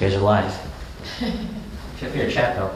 You guys are lies. Check for your chat though.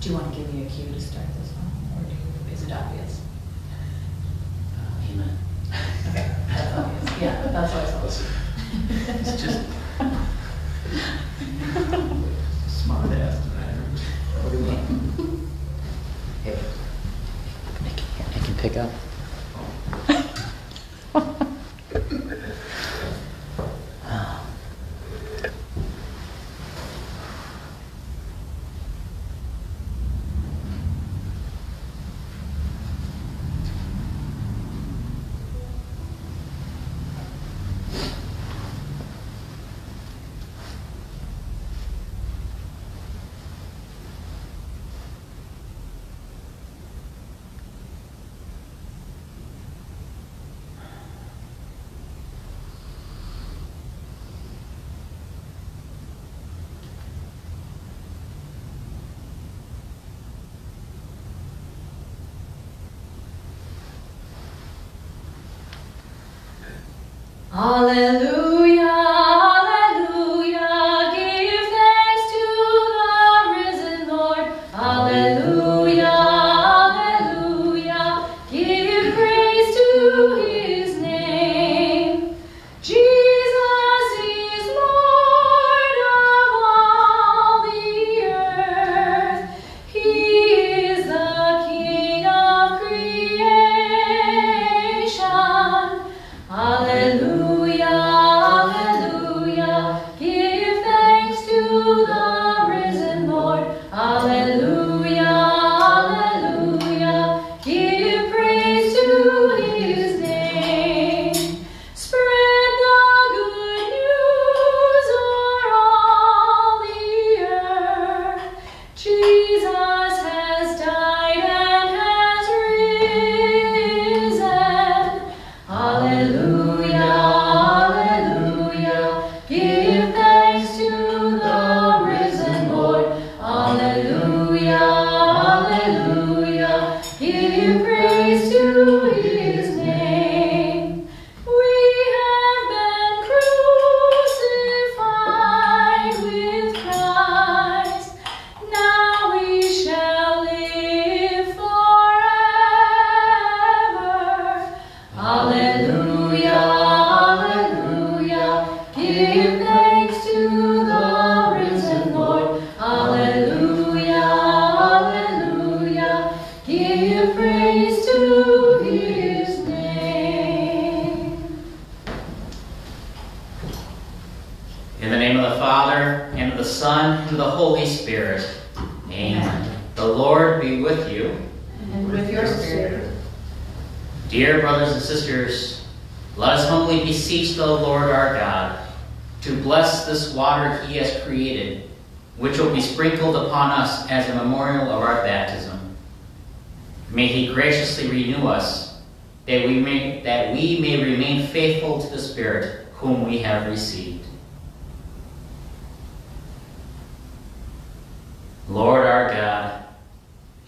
Do you want to give me a cue to start this one, or is it obvious? Amen. Okay, that's obvious. Yeah, that's what I was supposed to. It's just smart ass tonight. Hey, I can pick up. Hallelujah, hallelujah, give thanks to the risen Lord. Hallelujah, hallelujah, give praise to his name. Jesus is Lord of all the earth. He is the King of creation. Hallelujah.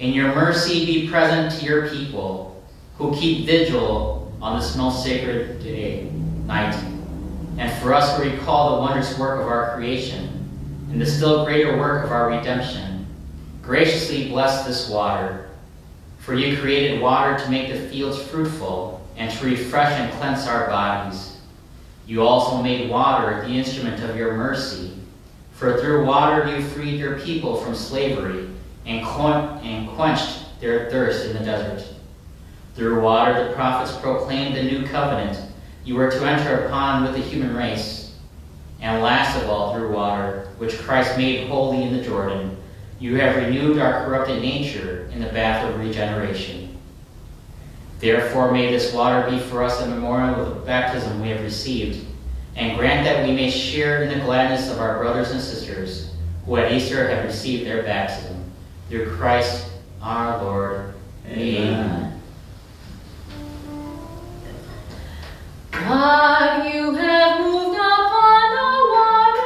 In your mercy, be present to your people who keep vigil on this most sacred day, night, and for us to recall the wondrous work of our creation and the still greater work of our redemption. Graciously bless this water, for you created water to make the fields fruitful and to refresh and cleanse our bodies. You also made water the instrument of your mercy, for through water you freed your people from slavery and quenched their thirst in the desert. Through water the prophets proclaimed the new covenant you were to enter upon with the human race. And last of all, through water, which Christ made holy in the Jordan, you have renewed our corrupted nature in the bath of regeneration. Therefore may this water be for us a memorial of the baptism we have received, and grant that we may share in the gladness of our brothers and sisters who at Easter have received their baptism. Through Christ our Lord. Amen. God, you have moved upon the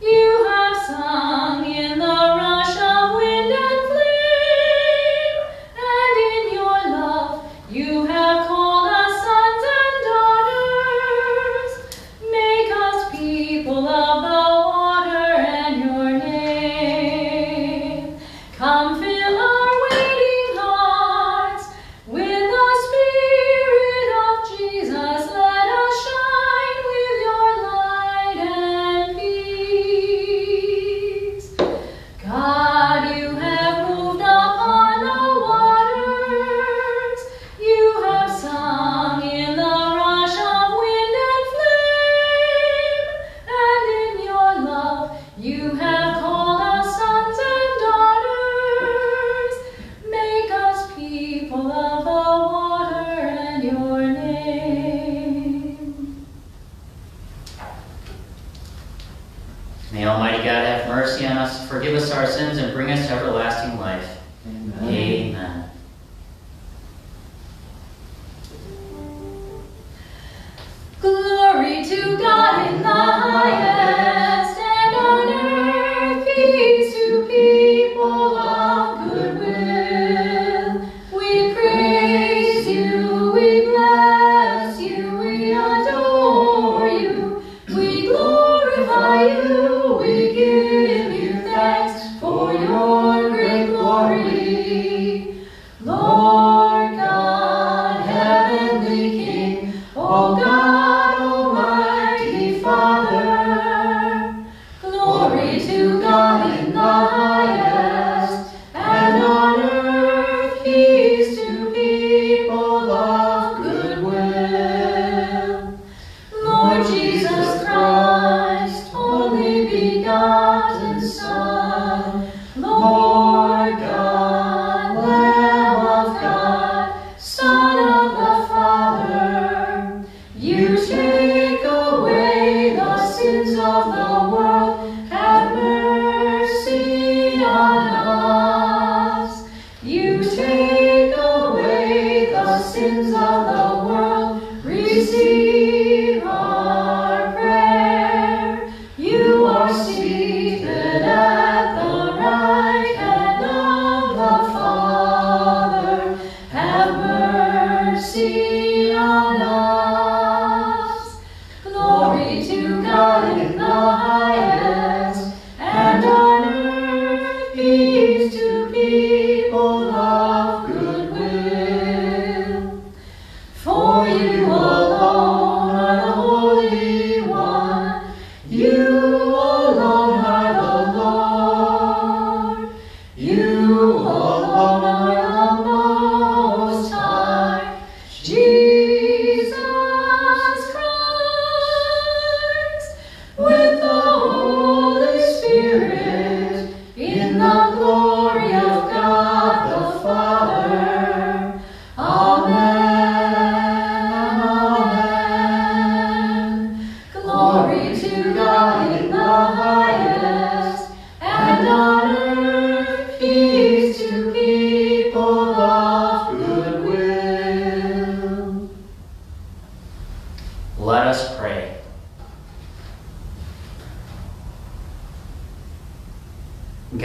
waters. You have sung in the rush of wind and flame. And in your love, you have called us sons and daughters. Make us people of the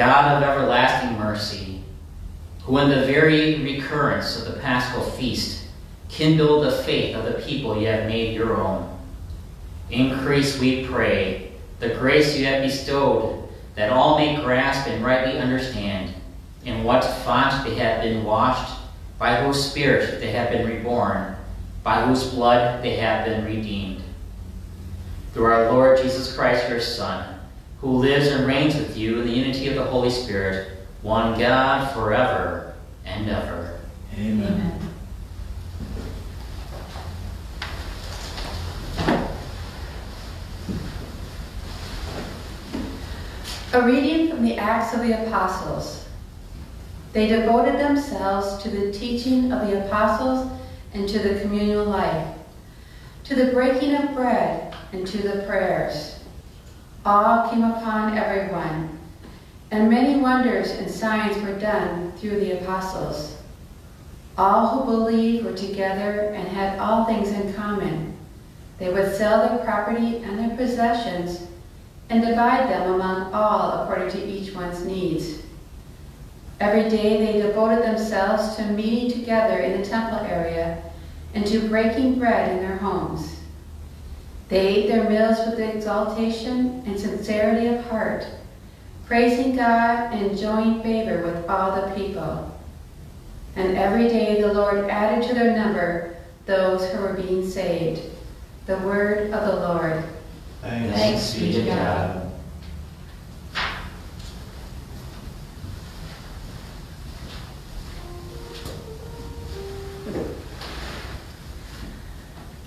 God of everlasting mercy, who in the very recurrence of the Paschal feast kindle the faith of the people you have made your own. Increase, we pray, the grace you have bestowed, that all may grasp and rightly understand in what font they have been washed, by whose spirit they have been reborn, by whose blood they have been redeemed. Through our Lord Jesus Christ, your Son, who lives and reigns with you in the unity of the Holy Spirit, one God, forever and ever. Amen. Amen. A reading from the Acts of the Apostles. They devoted themselves to the teaching of the apostles and to the communal life, to the breaking of bread and to the prayers. Awe came upon everyone, and many wonders and signs were done through the apostles. All who believed were together and had all things in common. They would sell their property and their possessions and divide them among all according to each one's needs. Every day they devoted themselves to meeting together in the temple area and to breaking bread in their homes. They ate their meals with exaltation and sincerity of heart, praising God and enjoying favor with all the people. And every day the Lord added to their number those who were being saved. The word of the Lord. Thanks be to God.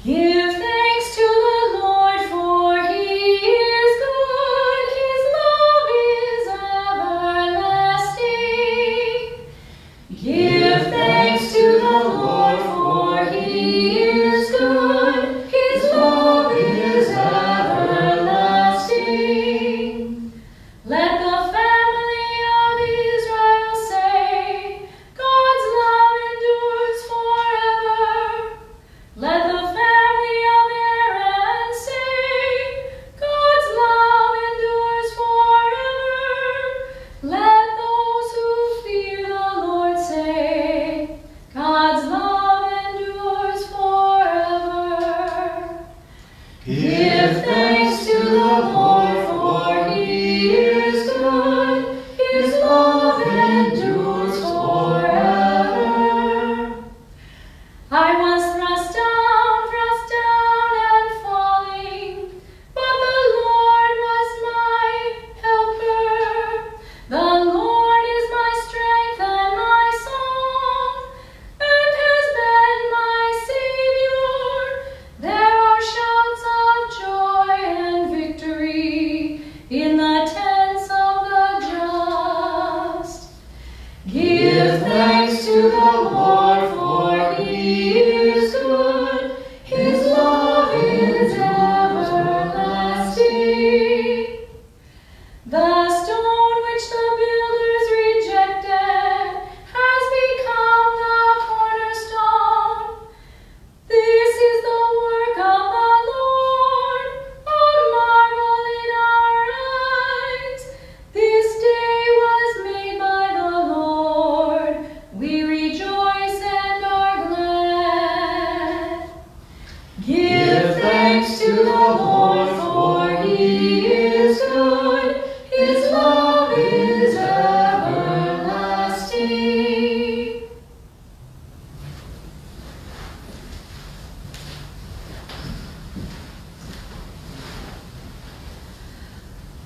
Give thanks to the Lord, for he is good. His love is everlasting. Give thanks to the Lord, for he is good.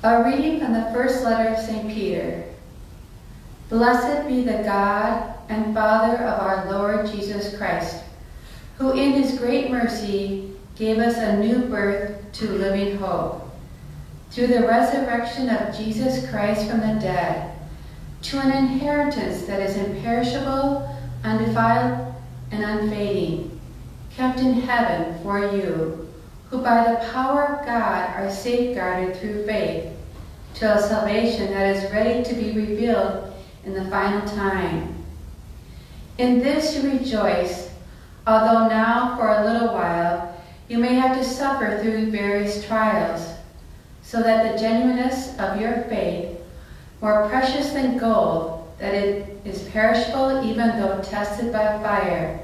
A reading from the first letter of St. Peter. Blessed be the God and Father of our Lord Jesus Christ, who in his great mercy gave us a new birth to living hope, through the resurrection of Jesus Christ from the dead, to an inheritance that is imperishable, undefiled, and unfading, kept in heaven for you, who by the power of God are safeguarded through faith, till salvation that is ready to be revealed in the final time. In this you rejoice, although now for a little while you may have to suffer through various trials, so that the genuineness of your faith, more precious than gold, that it is perishable even though tested by fire,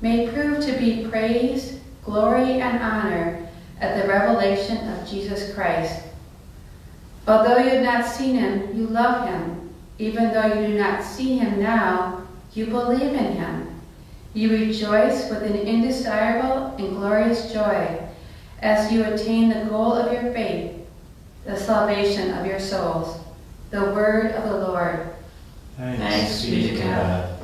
may prove to be praise, glory, and honor at the revelation of Jesus Christ. Although you have not seen him, you love him. Even though you do not see him now, you believe in him. You rejoice with an indescribable and glorious joy as you attain the goal of your faith, the salvation of your souls. The word of the Lord. Thanks be to God.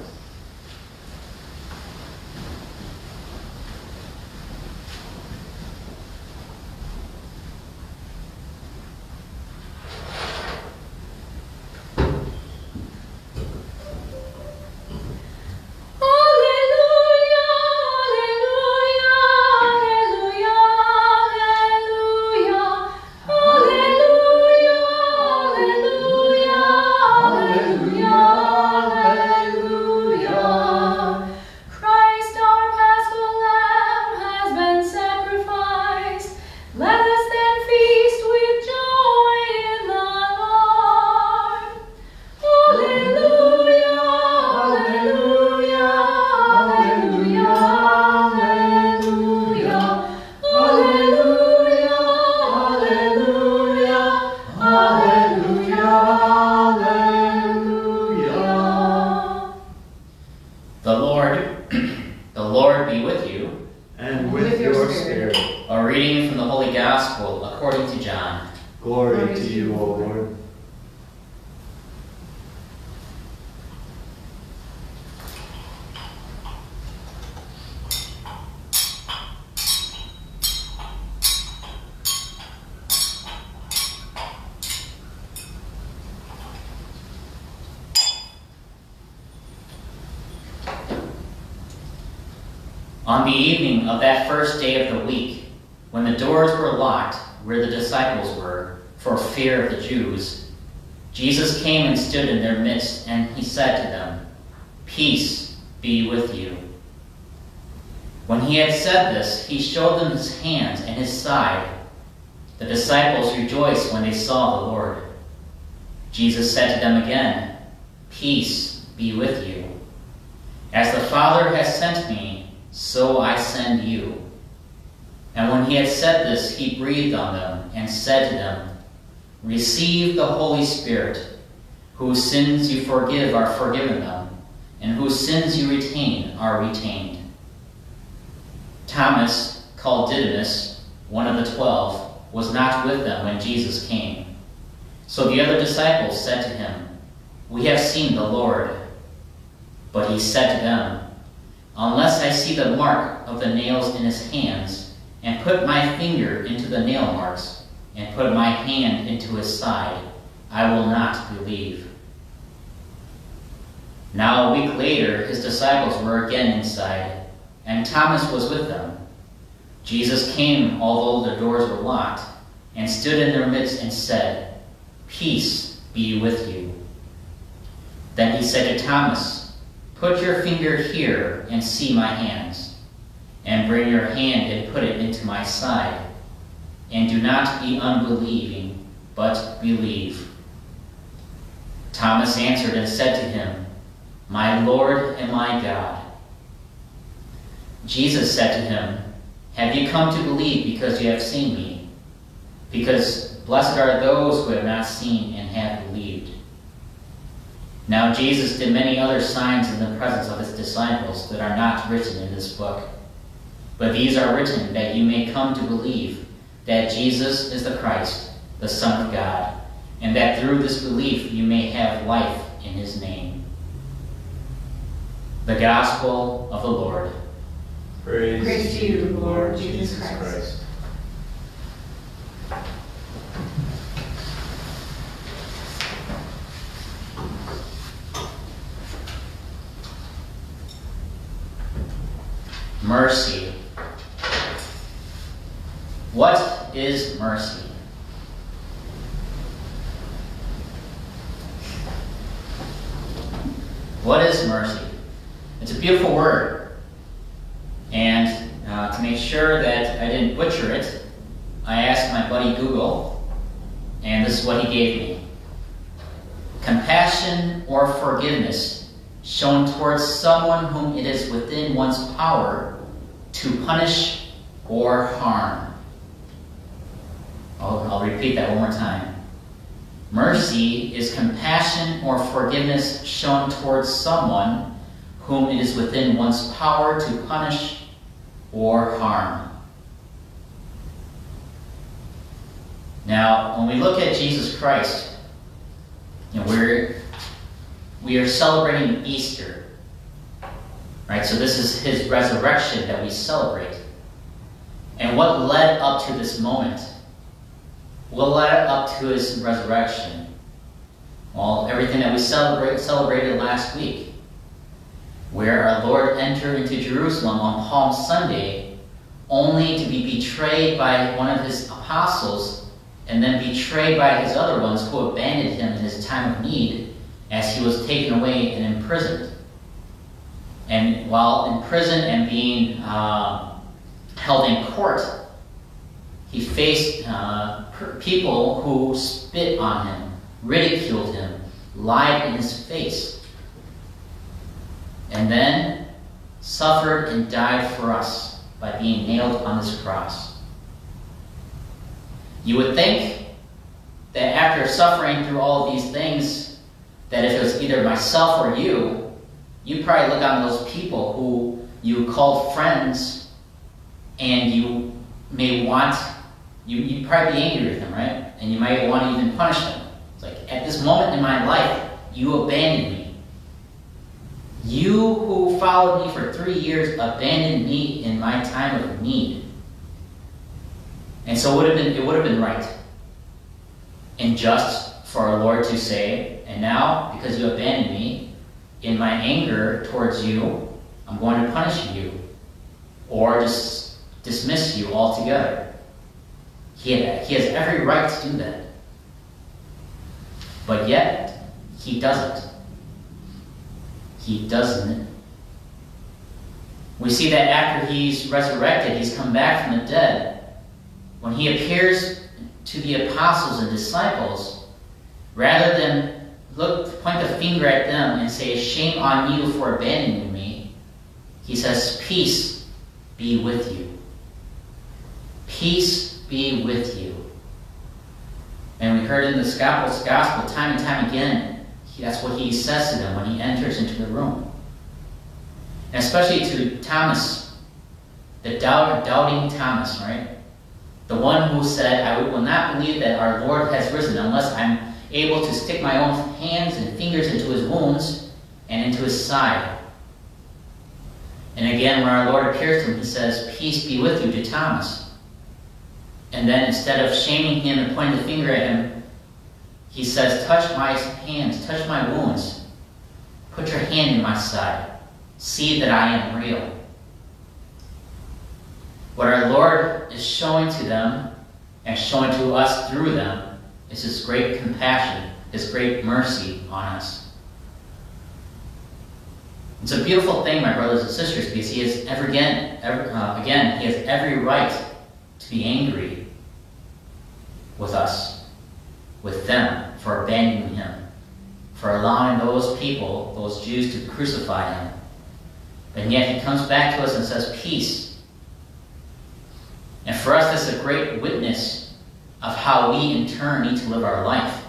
On the evening of that first day of the week, when the doors were locked where the disciples were, for fear of the Jews, Jesus came and stood in their midst, and he said to them, "Peace be with you." When he had said this, he showed them his hands and his side. The disciples rejoiced when they saw the Lord. Jesus said to them again, "Peace be with you. As the Father has sent me, so I send you." And when he had said this, he breathed on them and said to them, "Receive the Holy Spirit. Whose sins you forgive are forgiven them, and whose sins you retain are retained." Thomas, called Didymus, one of the 12, was not with them when Jesus came. So the other disciples said to him, "We have seen the Lord." But he said to them, "Unless I see the mark of the nails in his hands, and put my finger into the nail marks, and put my hand into his side, I will not believe." Now a week later, his disciples were again inside, and Thomas was with them. Jesus came, although the doors were locked, and stood in their midst and said, "Peace be with you." Then he said to Thomas, "Put your finger here and see my hands, and bring your hand and put it into my side, and do not be unbelieving, but believe." Thomas answered and said to him, "My Lord and my God." Jesus said to him, "Have you come to believe because you have seen me? Because blessed are those who have not seen and have believed." Now Jesus did many other signs in the presence of his disciples that are not written in this book. But these are written that you may come to believe that Jesus is the Christ, the Son of God, and that through this belief you may have life in his name. The Gospel of the Lord. Praise to you, Lord Jesus Christ. Mercy. What is mercy? What is mercy? It's a beautiful word. And to make sure that I didn't butcher it, I asked my buddy Google, and this is what he gave me. compassion or forgiveness shown towards someone whom it is within one's power to punish or harm. I'll repeat that one more time. Mercy is compassion or forgiveness shown towards someone whom it is within one's power to punish or harm. Now, when we look at Jesus Christ, you know, we are celebrating Easter, right? So this is his resurrection that we celebrate. And what led up to this moment? What led up to his resurrection? Well, everything that we celebrated last week, where our Lord entered into Jerusalem on Palm Sunday, only to be betrayed by one of his apostles, and then betrayed by his other ones who abandoned him in his time of need as he was taken away and imprisoned. And while in prison and being held in court, he faced people who spit on him, ridiculed him, lied in his face, and then suffered and died for us by being nailed on this cross. You would think that after suffering through all of these things, that if it was either myself or you, you'd probably look on those people who you called friends, and you may want, you'd probably be angry with them, right? And you might want to even punish them. It's like, at this moment in my life, you abandoned me. You who followed me for 3 years abandoned me in my time of need. And so it would have been right and just for our Lord to say, and now, because you abandoned me, in my anger towards you, I'm going to punish you, or just dismiss you altogether. He has every right to do that. But yet, he doesn't. He doesn't. We see that after he's resurrected, he's come back from the dead. When he appears to the apostles and disciples, rather than point the finger at them and say, "Shame on you for abandoning me," he says, "Peace be with you. Peace be with you." And we heard in the gospel time and time again, that's what he says to them when he enters into the room. And especially to Thomas, the doubting Thomas, right? The one who said, "I will not believe that our Lord has risen unless I'm able to stick my own hands and fingers into his wounds and into his side." And again, when our Lord appears to him, he says, "Peace be with you," to Thomas. And then instead of shaming him and pointing the finger at him, he says, "Touch my hands, touch my wounds. Put your hand in my side. See that I am real." What our Lord is showing to them, and showing to us through them, is his great compassion, his great mercy on us. It's a beautiful thing, my brothers and sisters, because he has he has every right to be angry with us, with them, for abandoning him, for allowing those people, those Jews, to crucify him. And yet he comes back to us and says, "Peace." And for us, that's a great witness of how we, in turn, need to live our life.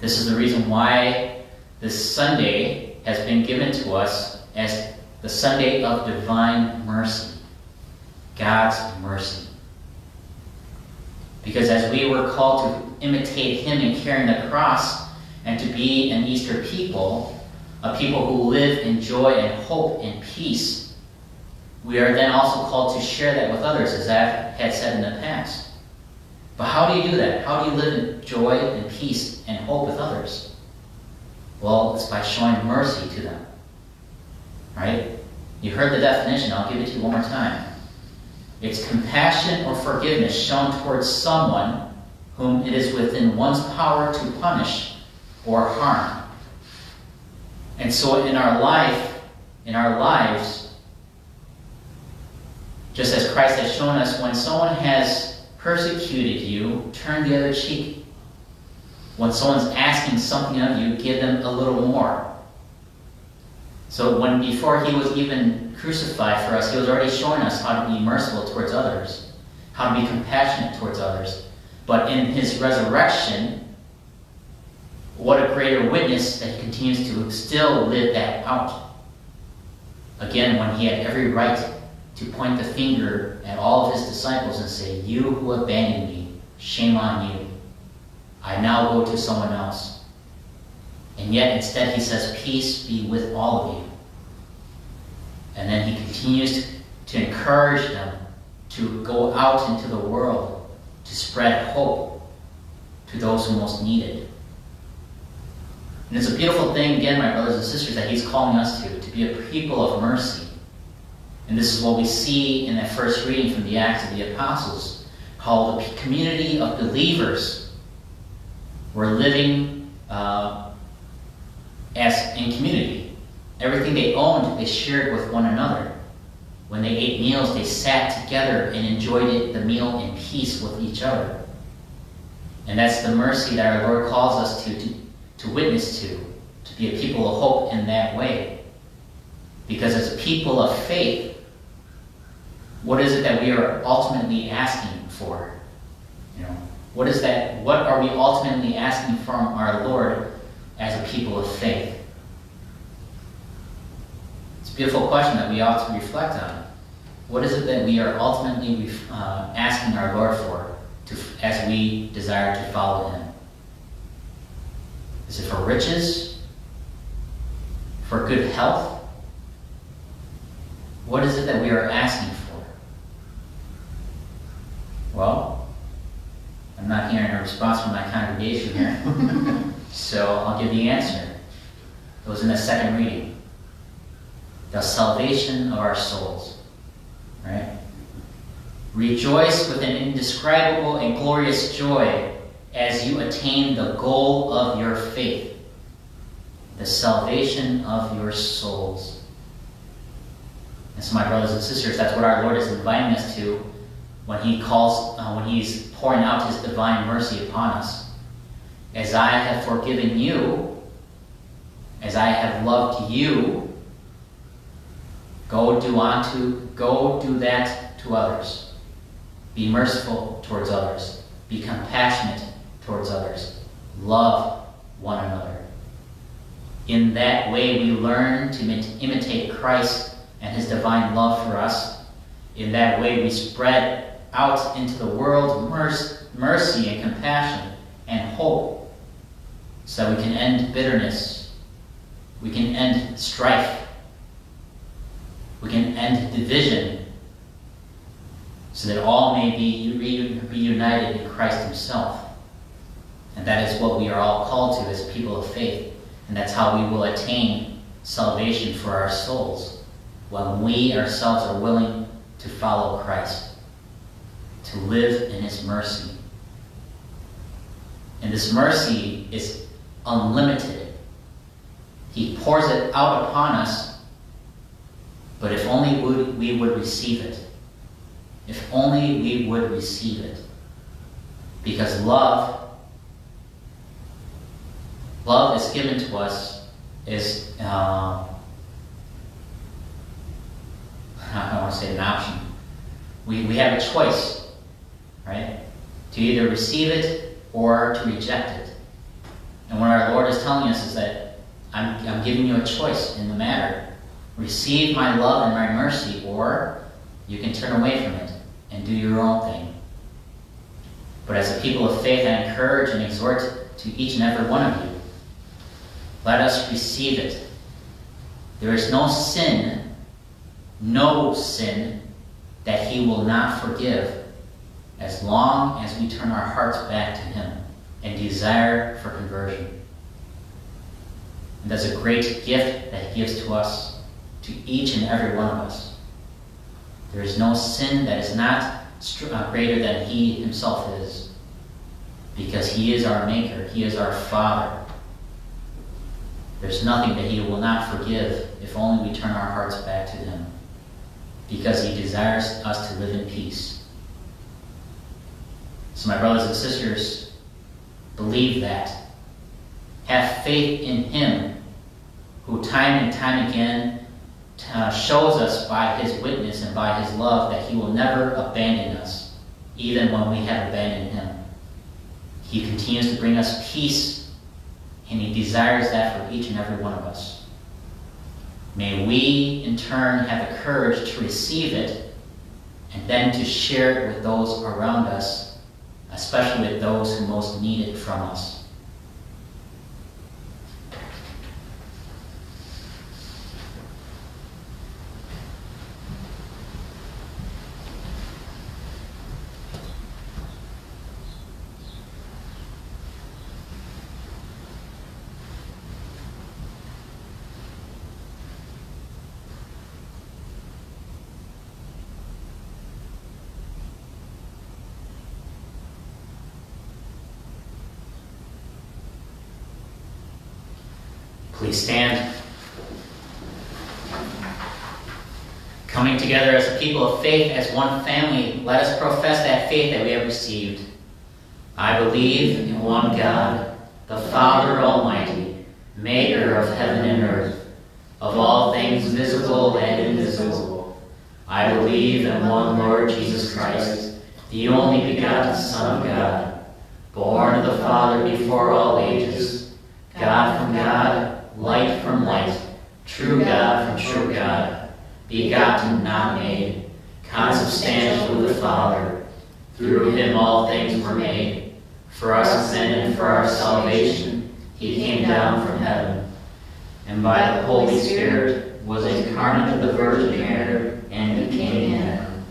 This is the reason why this Sunday has been given to us as the Sunday of divine mercy, God's mercy. Because as we were called to imitate him in carrying the cross and to be an Easter people, a people who live in joy and hope and peace, we are then also called to share that with others, as I had said in the past. But how do you do that? How do you live in joy and peace and hope with others? Well, it's by showing mercy to them, right? You heard the definition. I'll give it to you one more time. It's compassion or forgiveness shown towards someone whom it is within one's power to punish or harm. And so in our lives, just as Christ has shown us, when someone has persecuted you, turn the other cheek. When someone's asking something of you, give them a little more. So when before he was even crucified for us, he was already showing us how to be merciful towards others, how to be compassionate towards others. But in his resurrection, what a greater witness that he continues to still live that out. Again, when he had every right to point the finger at all of his disciples and say, "You who abandoned me, shame on you. I now go to someone else." And yet instead he says, "Peace be with all of you." And then he continues to encourage them to go out into the world, to spread hope to those who most need it. And it's a beautiful thing, again, my brothers and sisters, that he's calling us to be a people of mercy. And this is what we see in that first reading from the Acts of the Apostles, how the community of believers were living as in community. Everything they owned, they shared with one another. When they ate meals, they sat together and enjoyed the meal in peace with each other. And that's the mercy that our Lord calls us to witness to be a people of hope in that way. Because as a people of faith, what is it that we are ultimately asking for? You know, what is that? What are we ultimately asking from our Lord as a people of faith? It's a beautiful question that we ought to reflect on. What is it that we are ultimately asking our Lord for as we desire to follow him? Is it for riches? For good health? What is it that we are asking for? Well, I'm not hearing a response from my congregation here, so I'll give the answer. It was in the second reading. The salvation of our souls. Right? Rejoice with an indescribable and glorious joy as you attain the goal of your faith, the salvation of your souls. And so, my brothers and sisters, that's what our Lord is inviting us to when he calls, when he's pouring out his divine mercy upon us. As I have forgiven you, as I have loved you, go do that to others. Be merciful towards others. Be compassionate towards others. Love one another. In that way, we learn to imitate Christ and his divine love for us. In that way, we spread out into the world mercy and compassion and hope, so that we can end bitterness, we can end strife, we can end division, so that all may be reunited in Christ himself. And that is what we are all called to as people of faith, and that's how we will attain salvation for our souls, when we ourselves are willing to follow Christ, to live in his mercy. And this mercy is unlimited. He pours it out upon us, but if only we would receive it. If only we would receive it. Because love is given to us, is I don't want to say an option. We have a choice, right? To either receive it or to reject it. And what our Lord is telling us is that I'm giving you a choice in the matter. Receive my love and my mercy, or you can turn away from it and do your own thing. But as a people of faith, I encourage and exhort to each and every one of you, let us receive it. There is no sin that he will not forgive, as long as we turn our hearts back to him and desire for conversion. And that's a great gift that he gives to us, to each and every one of us. There is no sin that is not greater than he himself is, because he is our maker, he is our father. There's nothing that he will not forgive if only we turn our hearts back to him, because he desires us to live in peace. So my brothers and sisters, believe that. Have faith in him who time and time again shows us by his witness and by his love that he will never abandon us, even when we have abandoned him. He continues to bring us peace, and he desires that for each and every one of us. May we, in turn, have the courage to receive it and then to share it with those around us, especially with those who most need it from us. Please stand. Coming together as a people of faith, as one family, let us profess that faith that we have received. I believe in one God, the Father Almighty, maker of heaven and earth, of all things visible and invisible. I believe in one Lord Jesus Christ, the only begotten Son of God, born of the Father before all ages, God from God, light from light, true God from true God, begotten, not made, consubstantial with the Father. Through him all things were made. For us men and for our salvation, he came down from heaven. And by the Holy Spirit was incarnate of the Virgin Mary and became man.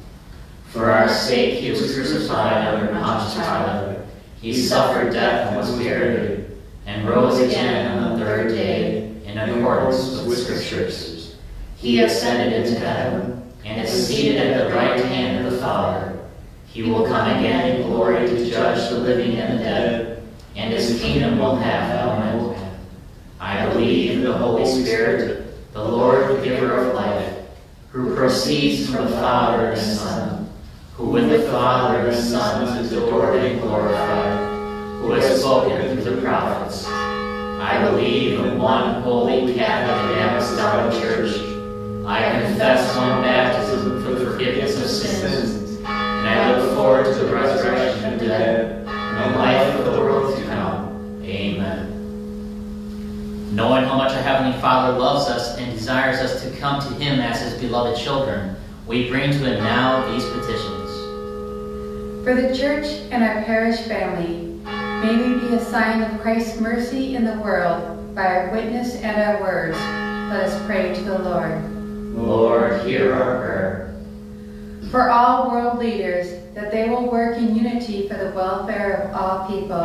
For our sake he was crucified under Pontius Pilate. He suffered death and was buried, and rose again on the third day in accordance with Scriptures. He ascended into heaven and is seated at the right hand of the Father. He will come again in glory to judge the living and the dead, and his kingdom will have no end. I believe in the Holy Spirit, the Lord, the giver of life, who proceeds from the Father and Son, who with the Father and the Son is adored and glorified, who has spoken through the prophets. I believe in one holy Catholic and apostolic church. I confess one baptism for the forgiveness of sins, and I look forward to the resurrection of the dead and the life of the world to come. Amen. Knowing how much our Heavenly Father loves us and desires us to come to him as his beloved children, we bring to him now these petitions. For the church and our parish family, may we be a sign of Christ's mercy in the world by our witness and our words. Let us pray to the Lord. Lord, hear our prayer. For all world leaders, that they will work in unity for the welfare of all people,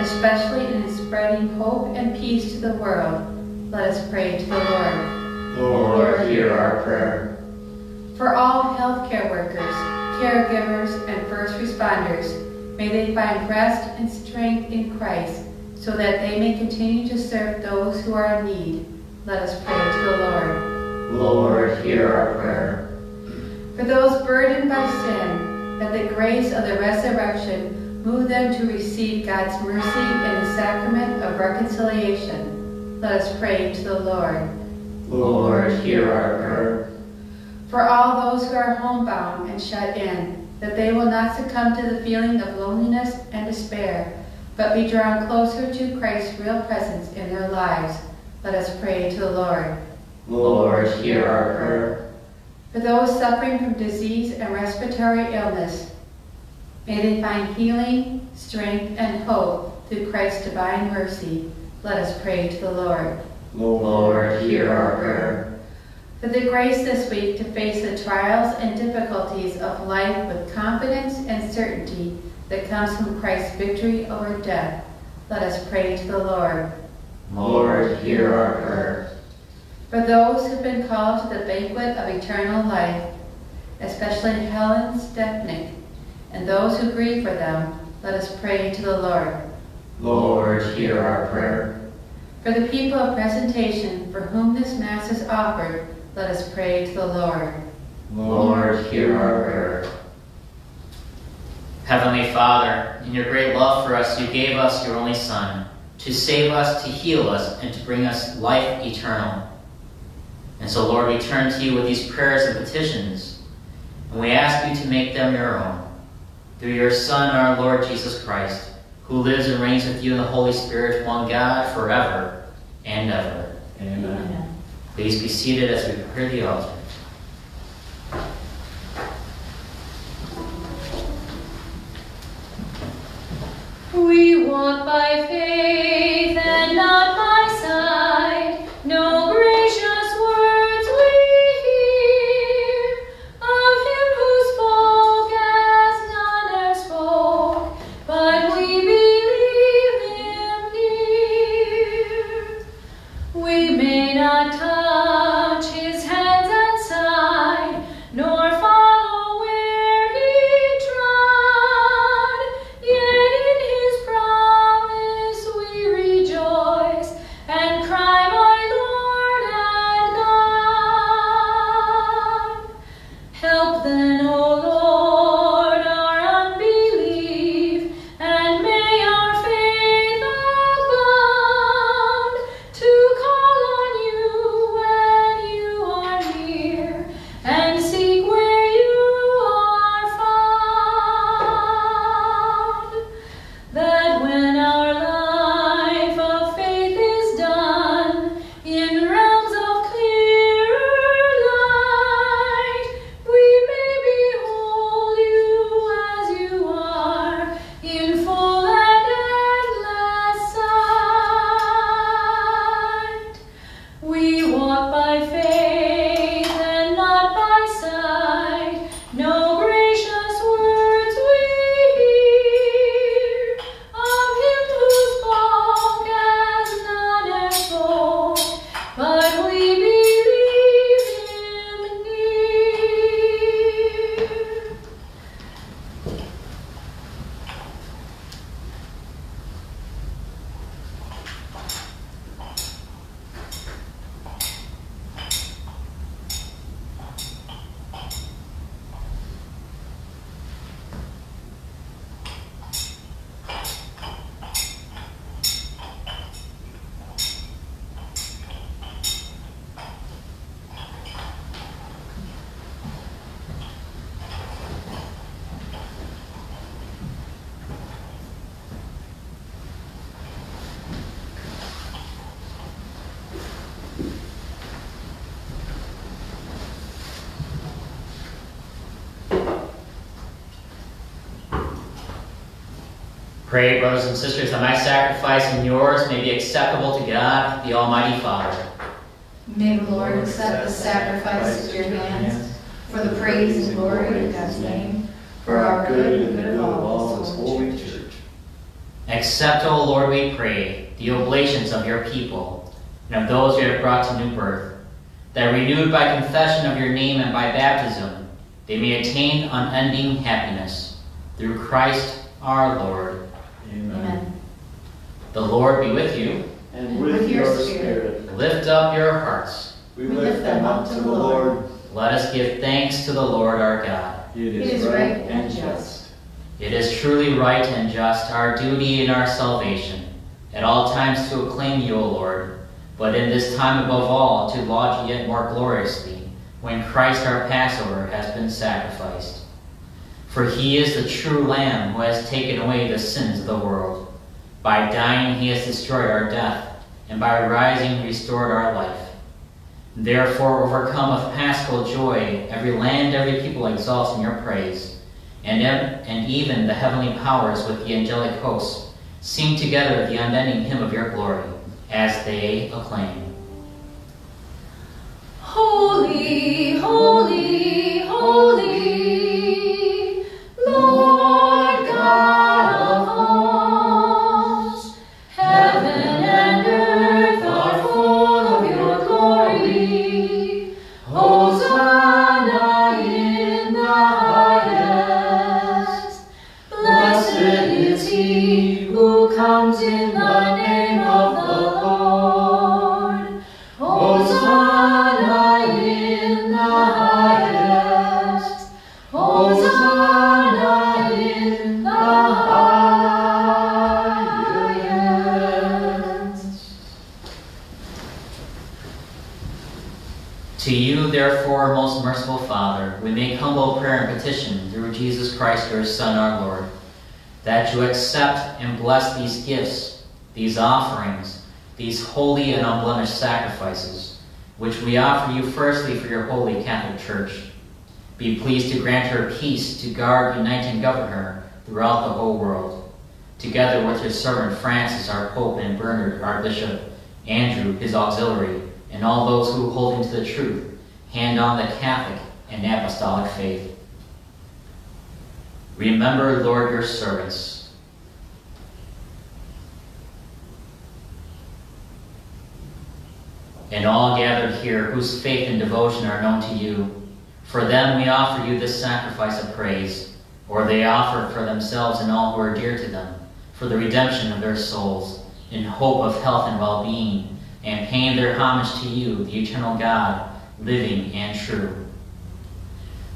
especially in spreading hope and peace to the world. Let us pray to the Lord. Lord, hear our prayer. For all healthcare workers, caregivers, and first responders, may they find rest and strength in Christ, so that they may continue to serve those who are in need. Let us pray to the Lord. Lord, hear our prayer. For those burdened by sin, that the grace of the resurrection move them to receive God's mercy in the sacrament of reconciliation. Let us pray to the Lord. Lord, hear our prayer. For all those who are homebound and shut in, that they will not succumb to the feeling of loneliness and despair, but be drawn closer to Christ's real presence in their lives. Let us pray to the Lord. Lord, hear our prayer. For those suffering from disease and respiratory illness, may they find healing, strength, and hope through Christ's divine mercy. Let us pray to the Lord. Lord, hear our prayer. For the grace this week to face the trials and difficulties of life with confidence and certainty that comes from Christ's victory over death. Let us pray to the Lord. Lord, hear our prayer. For those who have been called to the banquet of eternal life, especially Helen Stepnik, and those who grieve for them, let us pray to the Lord. Lord, hear our prayer. For the people of Presentation for whom this Mass is offered, let us pray to the Lord. Lord, hear our prayer. Heavenly Father, in your great love for us, you gave us your only Son, to save us, to heal us, and to bring us life eternal. And so, Lord, we turn to you with these prayers and petitions, and we ask you to make them your own, through your Son, our Lord Jesus Christ, who lives and reigns with you in the Holy Spirit, one God, forever and ever. Amen. Please be seated as we prepare the altar. We walk by faith and not by sight. No gracious words we hear of him who spoke as none e'er spoke, but we believe him near. We may not touch his hands and side, nor pray, brothers and sisters, that my sacrifice and yours may be acceptable to God, the Almighty Father. May the Lord accept the sacrifice of your hands for the praise and glory of God's name, for our good and the good of all His holy church. Accept, O Lord, we pray, the oblations of your people and of those you have brought to new birth, that renewed by confession of your name and by baptism, they may attain unending happiness. Through Christ our Lord. Amen. The Lord be with you. And with your spirit. Lift up your hearts. We lift them up to the Lord. Let us give thanks to the Lord our God. It is right and just. It is truly right and just, our duty and our salvation, at all times to acclaim you, O Lord, but in this time above all to laud you yet more gloriously, when Christ our Passover has been sacrificed. For he is the true Lamb who has taken away the sins of the world. By dying he has destroyed our death, and by rising restored our life. Therefore, overcome with paschal joy, every land, every people exalts in your praise, and even the heavenly powers with the angelic hosts sing together the unending hymn of your glory, as they acclaim. Holy, holy, holy, Lord God of hosts, heaven and earth are full of your glory. Hosanna in the highest. Blessed is he who comes in the name of the Lord. Hosanna in the highest. most merciful Father, we make humble prayer and petition through Jesus Christ, your Son, our Lord, that you accept and bless these gifts, these offerings, these holy and unblemished sacrifices, which we offer you firstly for your holy Catholic Church. Be pleased to grant her peace to guard, unite, and govern her throughout the whole world, together with your servant Francis, our Pope, and Bernard, our Bishop, Andrew, his auxiliary, and all those who, holding to the truth, hand on the Catholic and apostolic faith. Remember, Lord, your servants. And all gathered here whose faith and devotion are known to you, for them we offer you this sacrifice of praise, or they offer for themselves and all who are dear to them, for the redemption of their souls, in hope of health and well-being, and paying their homage to you, the eternal God, living and true.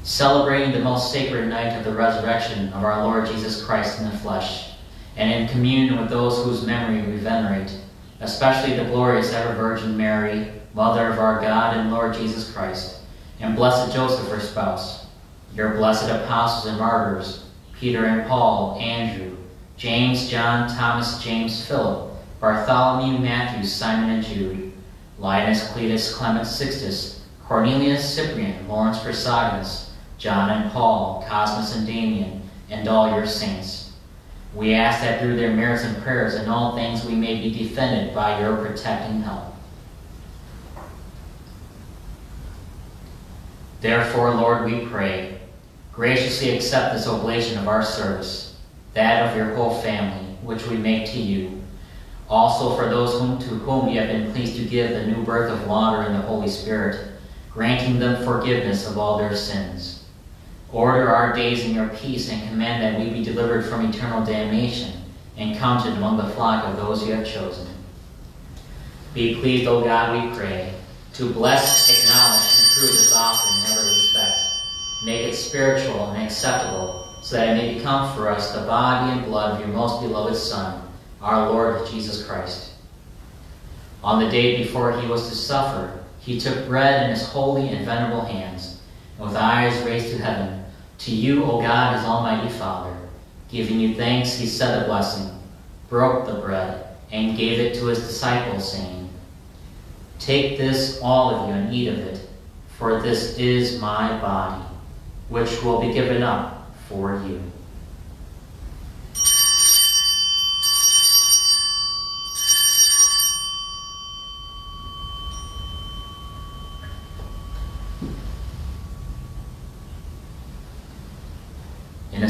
Celebrating the most sacred night of the resurrection of our Lord Jesus Christ in the flesh, and in communion with those whose memory we venerate, especially the glorious ever-Virgin Mary, Mother of our God and Lord Jesus Christ, and blessed Joseph, her spouse, your blessed apostles and martyrs, Peter and Paul, Andrew, James, John, Thomas, James, Philip, Bartholomew, Matthew, Simon and Jude, Linus, Cletus, Clement, Sixtus, Cornelius, Cyprian, Lawrence, Chrysogonus, John and Paul, Cosmas and Damian, and all your saints. We ask that through their merits and prayers in all things we may be defended by your protecting help. Therefore, Lord, we pray, graciously accept this oblation of our service, that of your whole family, which we make to you. Also for those to whom you have been pleased to give the new birth of water and the Holy Spirit, granting them forgiveness of all their sins. Order our days in your peace and command that we be delivered from eternal damnation and counted among the flock of those you have chosen. Be pleased, O God, we pray, to bless, acknowledge, and prove this offering in every respect. Make it spiritual and acceptable, so that it may become for us the body and blood of your most beloved Son, our Lord Jesus Christ. On the day before he was to suffer, he took bread in his holy and venerable hands, and with eyes raised to heaven, to you, O God, his almighty Father, giving you thanks, he said a blessing, broke the bread, and gave it to his disciples, saying, "Take this, all of you, and eat of it, for this is my body, which will be given up for you." In a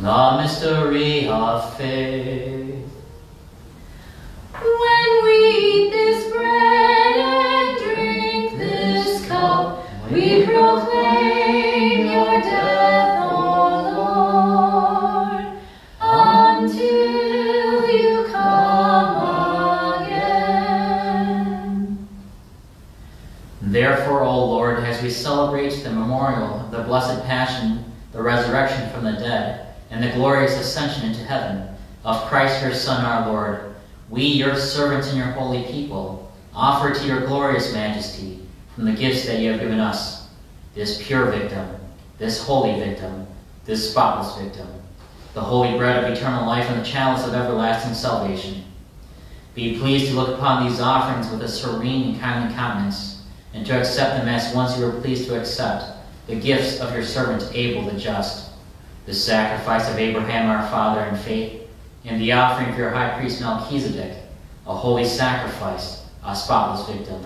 The mystery of faith. When we eat this bread and drink this cup, we proclaim your death, O Lord, until you come again. Therefore, O Lord, as we celebrate the memorial of the blessed passion, the resurrection from the dead, and the glorious ascension into heaven of Christ your Son, our Lord, we, your servants and your holy people, offer to your glorious majesty from the gifts that you have given us, this pure victim, this holy victim, this spotless victim, the holy bread of eternal life and the chalice of everlasting salvation. Be pleased to look upon these offerings with a serene and kindly countenance, and to accept them as once you were pleased to accept the gifts of your servant Abel the just, the sacrifice of Abraham our father in faith, and the offering of your high priest Melchizedek, a holy sacrifice, a spotless victim.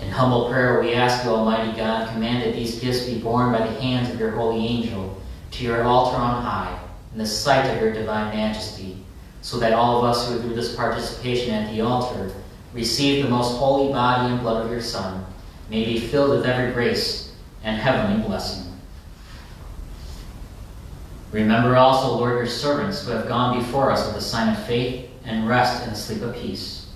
In humble prayer we ask you, Almighty God, command that these gifts be borne by the hands of your holy angel to your altar on high, in the sight of your divine majesty, so that all of us who through this participation at the altar receive the most holy body and blood of your Son, may be filled with every grace and heavenly blessing. Remember also, Lord, your servants who have gone before us with a sign of faith and rest in the sleep of peace.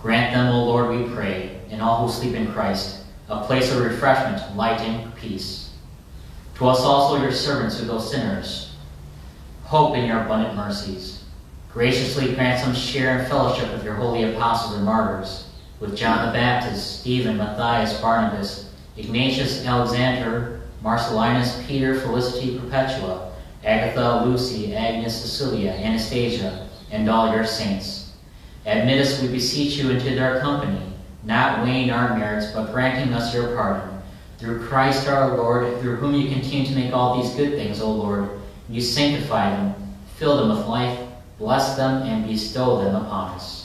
Grant them, O Lord, we pray, and all who sleep in Christ, a place of refreshment, light, and peace. To us also, your servants who go sinners, hope in your abundant mercies. Graciously grant some share and fellowship with your holy apostles and martyrs, with John the Baptist, Stephen, Matthias, Barnabas, Ignatius, Alexander, Marcellinus, Peter, Felicity, Perpetua, Agatha, Lucy, Agnes, Cecilia, Anastasia, and all your saints. Admit us, we beseech you, into their company, not weighing our merits, but granting us your pardon. Through Christ our Lord, through whom you continue to make all these good things, O Lord, you sanctify them, fill them with life, bless them, and bestow them upon us.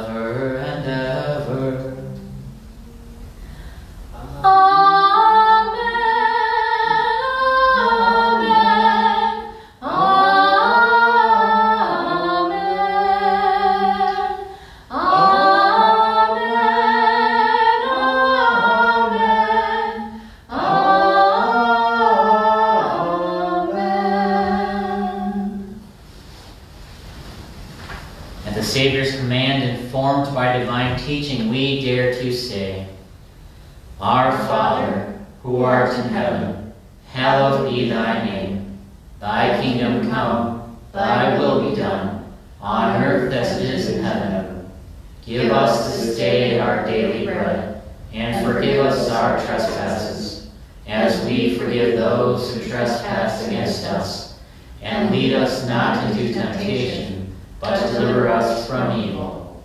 and ever. Amen, amen, amen, amen, amen, amen. At the Savior's command, informed by divine teaching, we dare to say, Our Father, who art in heaven, hallowed be thy name. Thy kingdom come, thy will be done, on earth as it is in heaven. Give us this day our daily bread, and forgive us our trespasses, as we forgive those who trespass against us. And lead us not into temptation, but deliver us from evil.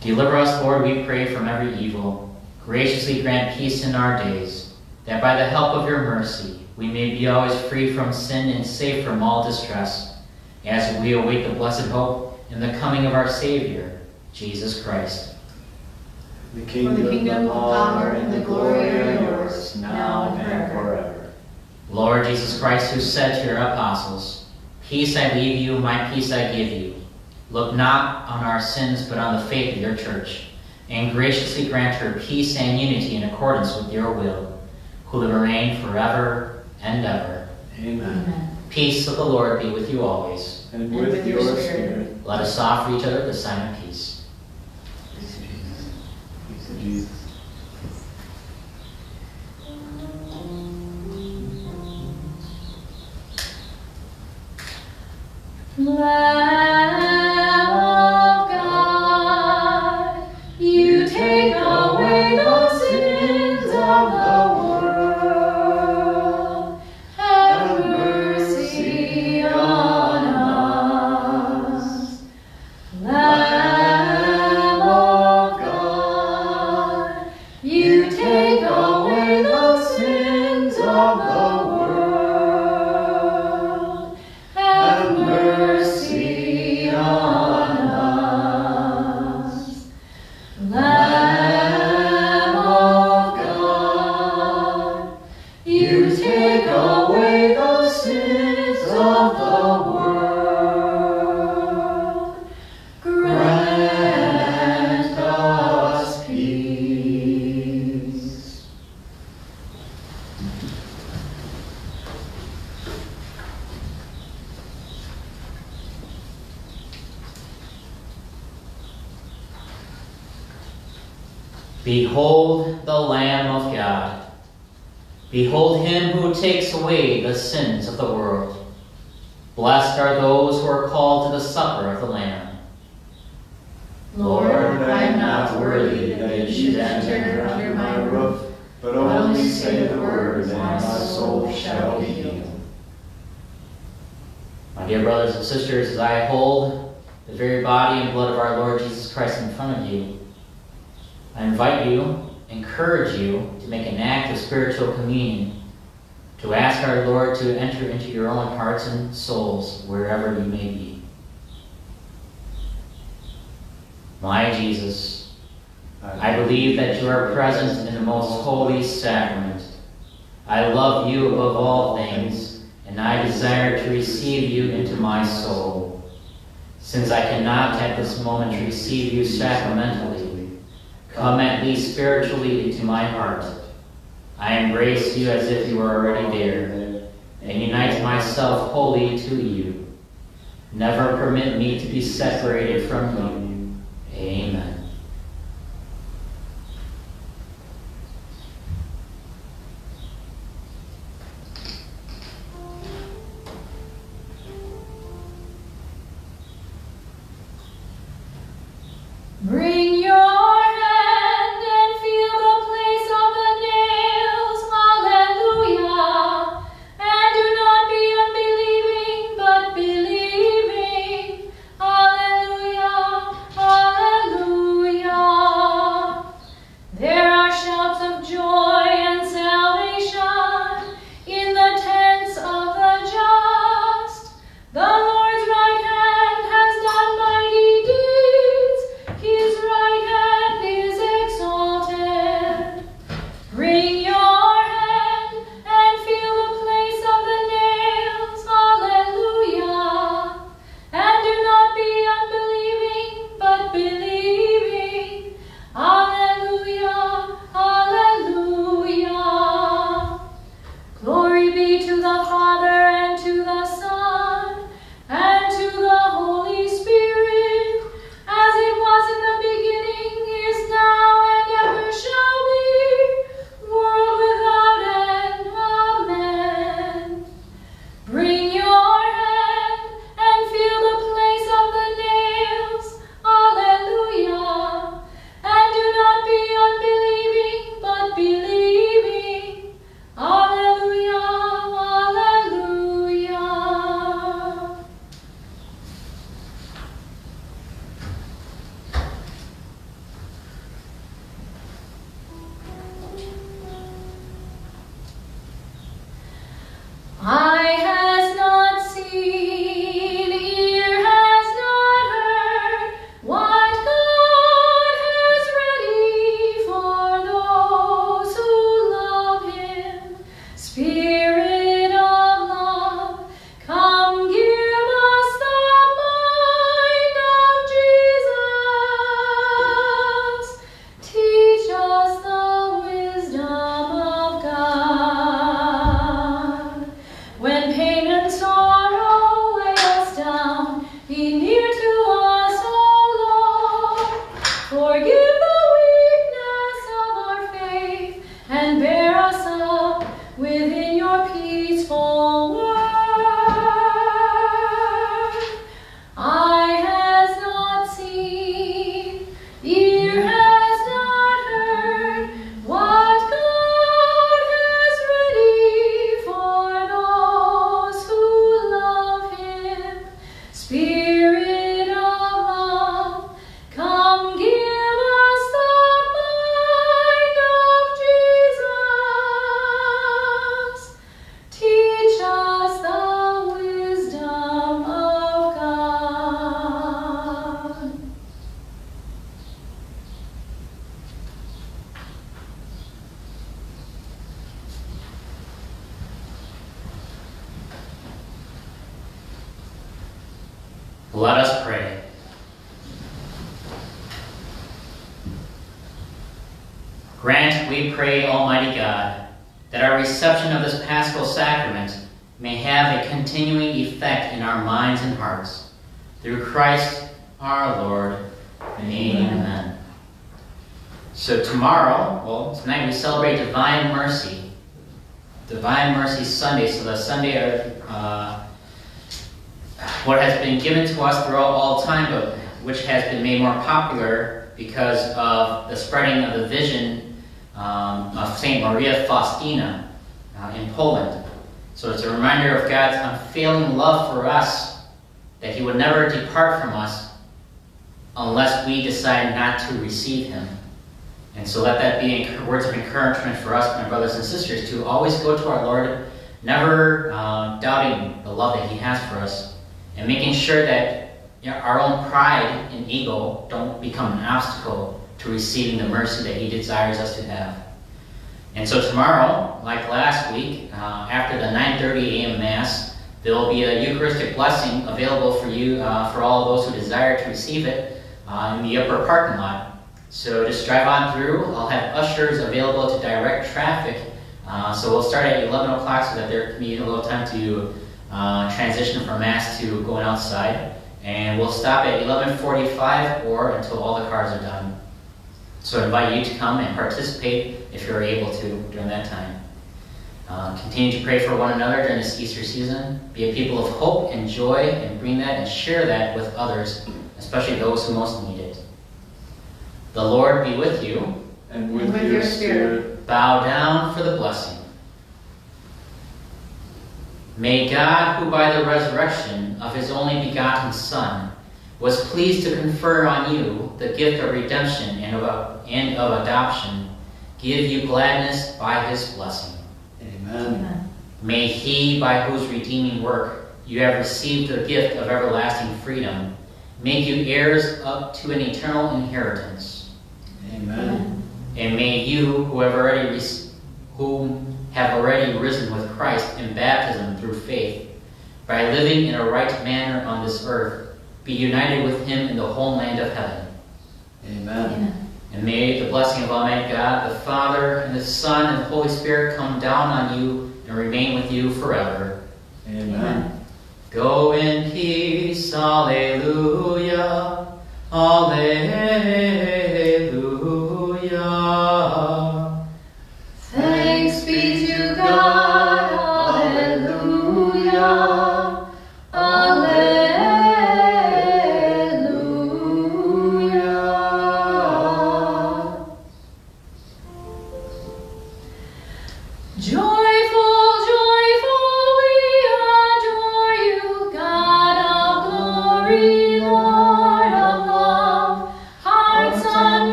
Deliver us, Lord, we pray, from every evil. Graciously grant peace in our days, that by the help of your mercy we may be always free from sin and safe from all distress, as we await the blessed hope and the coming of our Savior, Jesus Christ. The kingdom, the power, and the glory are yours, now and forever. Lord Jesus Christ, who said to your apostles, Peace I leave you, my peace I give you. Look not on our sins, but on the faith of your church, and graciously grant her peace and unity in accordance with your will, who live and reign forever and ever. Amen. Amen. Peace of the Lord be with you always. And with your spirit. Let us offer each other the sign of peace. Peace of Jesus. Peace of Jesus. Behold the Lamb of God. Behold him who takes away the sins of the world. Blessed are those who are called to the supper of the Lamb. Lord, I am not worthy that you should enter under my roof, but only say the word, and my soul shall be healed. Dear brothers and sisters, as I hold the very body and blood of our Lord Jesus Christ in front of you, I invite you, encourage you, to make an act of spiritual communion, to ask our Lord to enter into your own hearts and souls wherever you may be. My Jesus, I believe that you are present in the most holy sacrament. I love you above all things, and I desire to receive you into my soul. Since I cannot at this moment receive you sacramentally, come at least spiritually into my heart. I embrace you as if you were already there, and unite myself wholly to you. Never permit me to be separated from you. Amen. Bring your Faustina in Poland. So it's a reminder of God's unfailing love for us that he would never depart from us unless we decide not to receive him. And so let that be words of encouragement for us, my brothers and sisters, to always go to our Lord, never doubting the love that he has for us, and making sure that our own pride and ego don't become an obstacle to receiving the mercy that he desires us to have. And so tomorrow, like last week, after the 9:30 a.m. Mass, there will be a Eucharistic blessing available for you, for all those who desire to receive it, in the upper parking lot. So just drive on through. I'll have ushers available to direct traffic. So we'll start at 11 o'clock so that there can be a little time to transition from Mass to going outside. And we'll stop at 11:45 or until all the cars are done. So I invite you to come and participate if you're able to during that time. Continue to pray for one another during this Easter season. Be a people of hope and joy, and bring that and share that with others, especially those who most need it. The Lord be with you. And with your spirit. Bow down for the blessing. May God, who by the resurrection of his only begotten Son was pleased to confer on you the gift of redemption and of adoption, give you gladness by his blessing. Amen. Amen. May he, by whose redeeming work you have received the gift of everlasting freedom, make you heirs up to an eternal inheritance. Amen. And may you, who have already risen with Christ in baptism through faith, by living in a right manner on this earth, be united with him in the homeland of heaven. Amen. Amen. And may the blessing of Almighty God, the Father, and the Son, and the Holy Spirit come down on you and remain with you forever. Amen. Amen. Go in peace. Alleluia. Alleluia.